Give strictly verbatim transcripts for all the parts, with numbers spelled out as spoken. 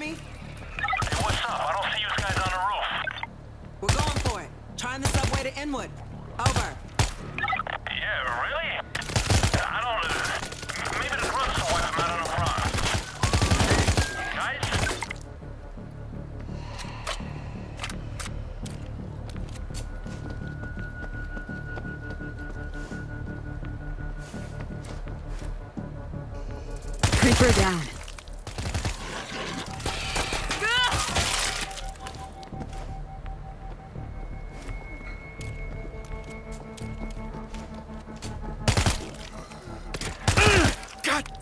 hear me? Hey, what's up? I don't see you guys on the roof. We're going for it. Trying the subway to Inwood. Over. Yeah, really? I don't... Maybe the grunt's the wipe them out on the front. Guys? Creeper down.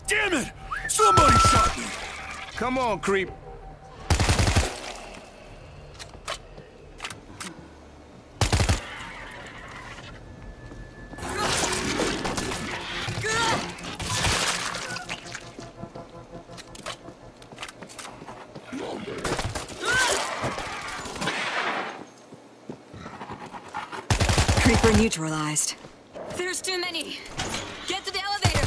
Damn it! Somebody shot me! Come on, creep. Creeper neutralized. There's too many. Get to the elevator!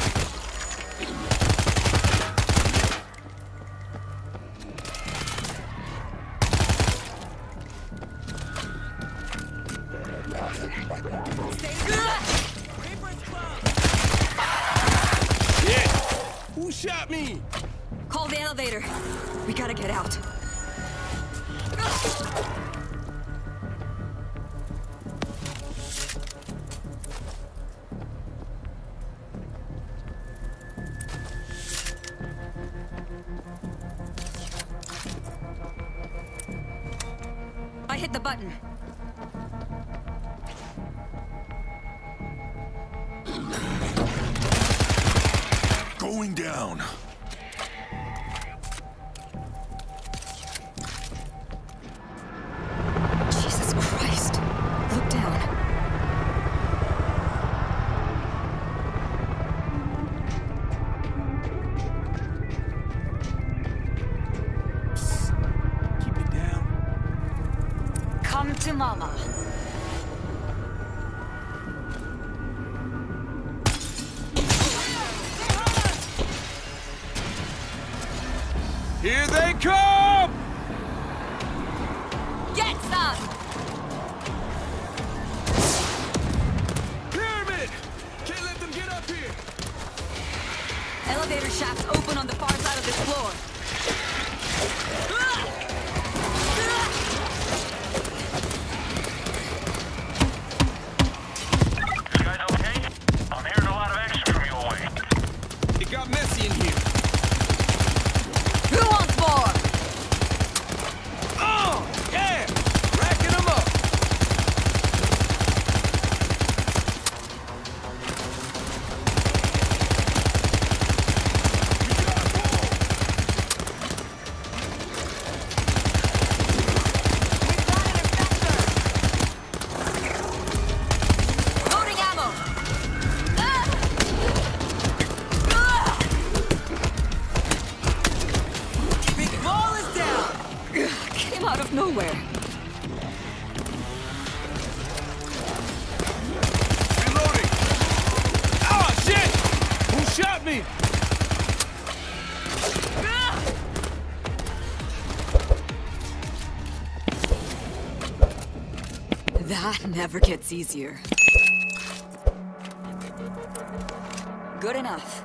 Shot me! Call the elevator. We gotta get out. I hit the button. Going down. Jesus Christ. Look down. Keep it down. Come to Mama. Here they come! Get some! Pyramid! Can't let them get up here! Elevator shafts open on the far side of this floor. You guys okay? I'm hearing a lot of action from your way. It got messy in here. Out of nowhere. Reloading! Ah, shit! Who shot me? That never gets easier. Good enough.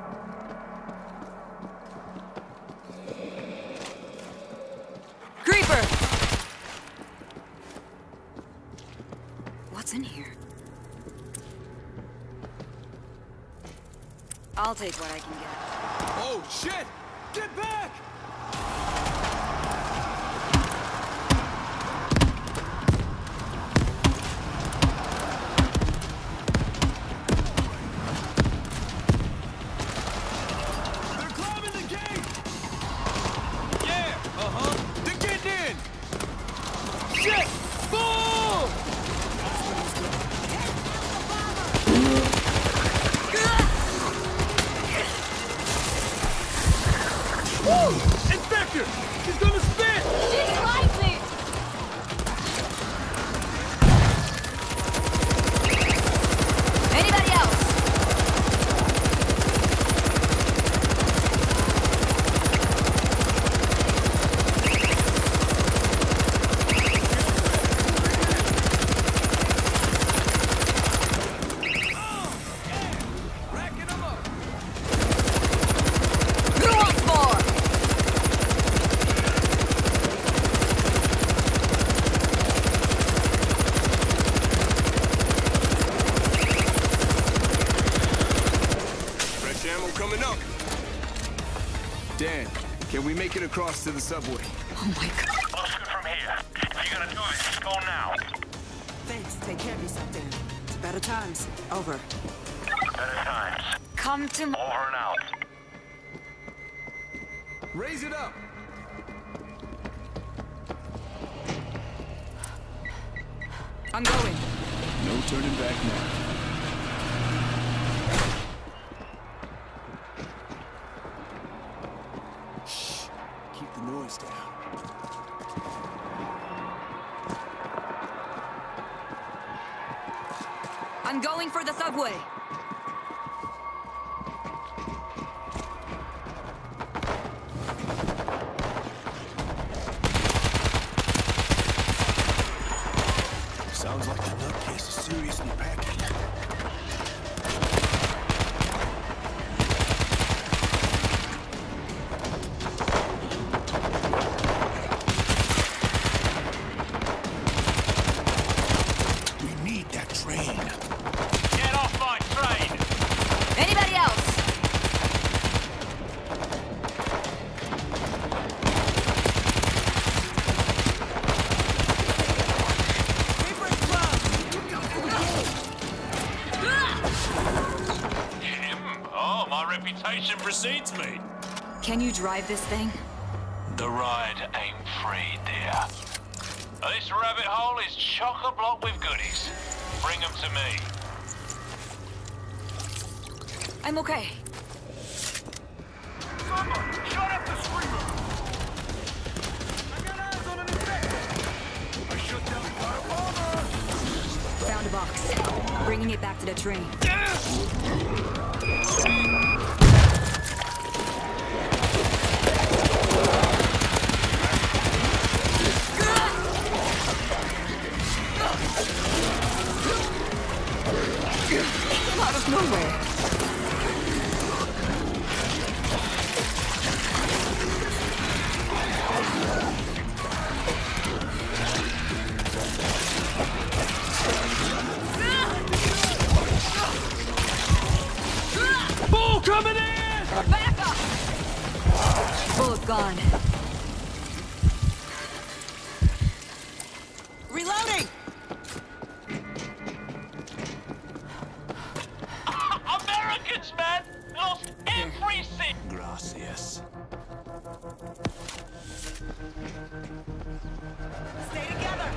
Creeper! What's in here? I'll take what I can get. Oh shit! Get back! Woo! across to the subway. Oh my god. Looks good from here. If you're gonna do this, go now. Thanks. Take care of yourself, Dan. It's better times. Over. Better times. Come to me. Over and out. Raise it up. I'm going. No turning back now. I'm going for the subway. Sounds like the nutcase is seriously packing. Precedes me. Can you drive this thing? The ride ain't free, dear. This rabbit hole is chock-a-block with goodies. Bring them to me. I'm okay. Someone, shut up the screamer! I got eyes on an infected! I shut down the bomber! Found a box. Bringing it back to the train. Yes! Out of nowhere. Ball coming in! Back up! Bullet gone. Reloading! Man, lost everything. Gracias. Stay together.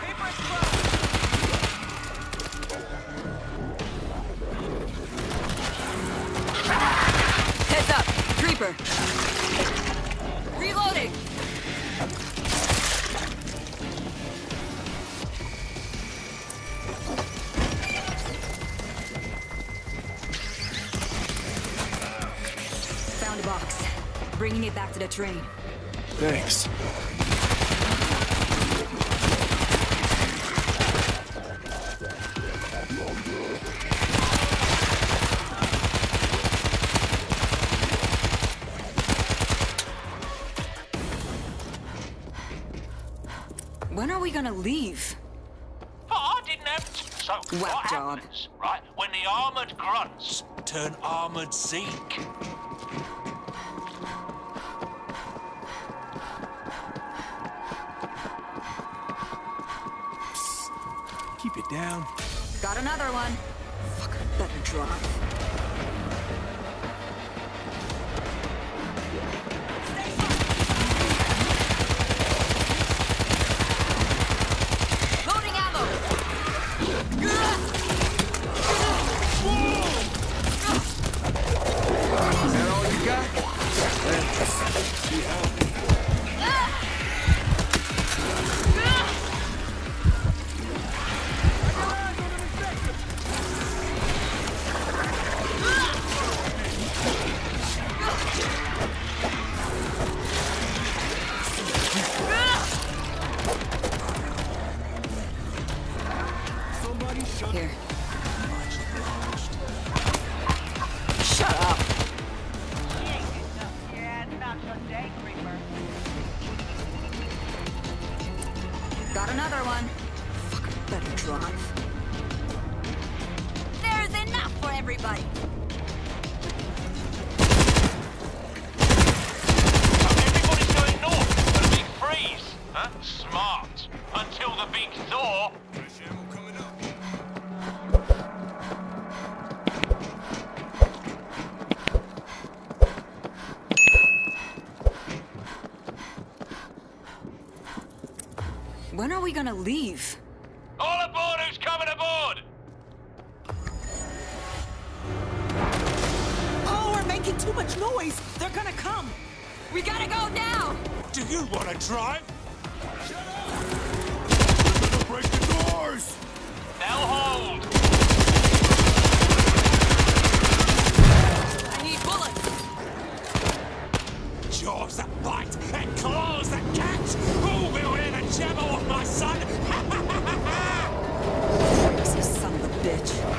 Paper is close. Heads up, creeper. Reloading. Box. Bringing it back to the train. Thanks. When are we gonna leave? Oh, I didn't have to. So what happens, right? When the armored grunts turn armored Zeke. Keep it down. Got another one. Fuck, better drop. Loading ammo. Is that all you got? See how. Here. Shut up! Got another one. Fuck, better drive. There's enough for everybody. Everybody's When are we gonna leave? All aboard who's coming aboard! Oh, we're making too much noise! They're gonna come! We gotta go now! Do you wanna drive? Shut up! We're gonna break the doors! Now hold! I need bullets! Jaws that bite and claws that catch! Who will hear the jabber of my son? Crazy son of a bitch!